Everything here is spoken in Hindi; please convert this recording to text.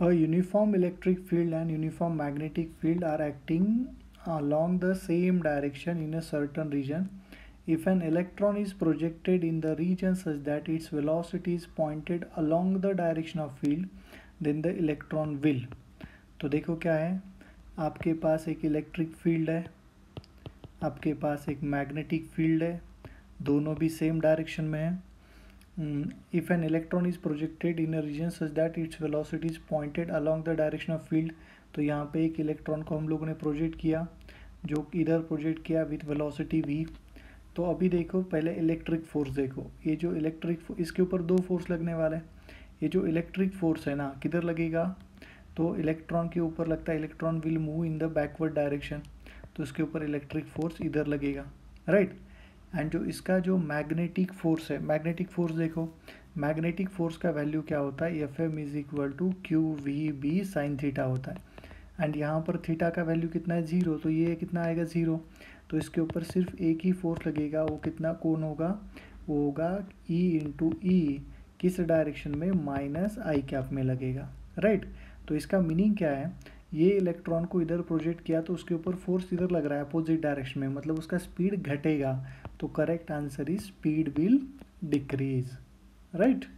A uniform electric field and uniform magnetic field are acting along the same direction in a certain region. If an electron is projected in the region such that its velocity is pointed along the direction of field, then the electron will. तो देखो क्या है, आपके पास एक इलेक्ट्रिक फील्ड है, आपके पास एक मैग्नेटिक फील्ड है, दोनों भी सेम डायरेक्शन में है. If an electron is projected in a region such that its velocity is pointed along the direction of field. तो यहाँ पे एक इलेक्ट्रॉन को हम लोगों ने प्रोजेक्ट किया, जो इधर प्रोजेक्ट किया विथ वेलोसिटी v. तो अभी देखो, पहले इलेक्ट्रिक फोर्स देखो, ये जो इलेक्ट्रिक इसके ऊपर दो फोर्स लगने वाला है. ये जो इलेक्ट्रिक फोर्स है ना, किधर लगेगा, तो इलेक्ट्रॉन के ऊपर लगता है. Electron will move in the backward direction, तो इसके ऊपर इलेक्ट्रिक फोर्स इधर लगेगा, राइट. एंड जो इसका जो मैग्नेटिक फोर्स है, मैग्नेटिक फोर्स देखो, मैग्नेटिक फोर्स का वैल्यू क्या होता है, Fm is equal to QvB sine theta होता है. एंड यहाँ पर थीटा का वैल्यू कितना है, जीरो. तो ये कितना आएगा, जीरो. तो इसके ऊपर सिर्फ एक ही फोर्स लगेगा, वो कितना कोण होगा, वो होगा E इंटू E, किस डायरेक्शन में, माइनस आई कैप में लगेगा, राइट. तो इसका मीनिंग क्या है, ये इलेक्ट्रॉन को इधर प्रोजेक्ट किया तो उसके ऊपर फोर्स इधर लग रहा है अपोजिट डायरेक्शन में, मतलब उसका स्पीड घटेगा. तो correct answer is speed will decrease, right.